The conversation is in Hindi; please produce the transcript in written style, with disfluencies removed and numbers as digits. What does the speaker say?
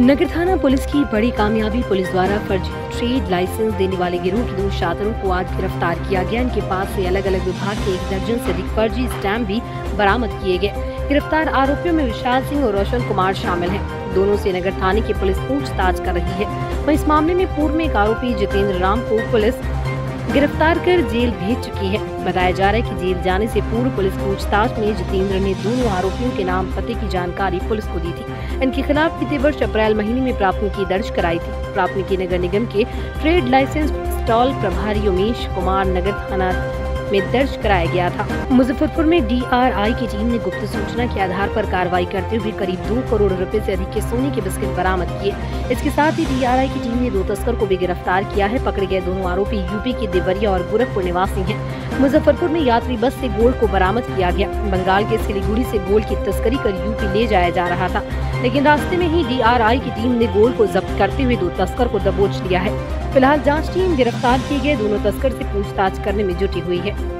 नगर थाना पुलिस की बड़ी कामयाबी। पुलिस द्वारा फर्जी ट्रेड लाइसेंस देने वाले गिरोह के 2 छात्रों को आज गिरफ्तार किया गया। इनके पास से अलग अलग विभाग के 1 दर्जन से अधिक फर्जी स्टैम्प भी बरामद किए गए। गिरफ्तार आरोपियों में विशाल सिंह और रोशन कुमार शामिल हैं। दोनों से नगर थाने की पुलिस पूछताछ कर रही है। वहीं इस मामले में पूर्व में एक आरोपी जितेंद्र राम को पुलिस गिरफ्तार कर जेल भेज चुकी है। बताया जा रहा है कि जेल जाने से पूर्व पुलिस पूछताछ में जितेंद्र ने दोनों आरोपियों के नाम पते की जानकारी पुलिस को दी थी। इनके खिलाफ बीते वर्ष अप्रैल महीने में प्राथमिकी दर्ज कराई थी। प्राथमिकी नगर निगम के ट्रेड लाइसेंस स्टॉल प्रभारी उमेश कुमार नगर थाना में दर्ज कराया गया था। मुजफ्फरपुर में DRI की टीम ने गुप्त सूचना के आधार पर कार्रवाई करते हुए करीब 2 करोड़ रुपए से अधिक के सोने के बिस्किट बरामद किए। इसके साथ ही DRI की टीम ने 2 तस्कर को भी गिरफ्तार किया है। पकड़े गए दोनों आरोपी यूपी के देवरिया और गोरखपुर निवासी हैं। मुजफ्फरपुर में यात्री बस से गोल्ड को बरामद किया गया। बंगाल के सिलीगुड़ी से गोल्ड की तस्करी कर यूपी ले जाया जा रहा था, लेकिन रास्ते में ही DRI की टीम ने गोल्ड को जब्त करते हुए 2 तस्कर को दबोच लिया है। फिलहाल जांच टीम गिरफ्तार किए गए दोनों तस्कर से पूछताछ करने में जुटी हुई है।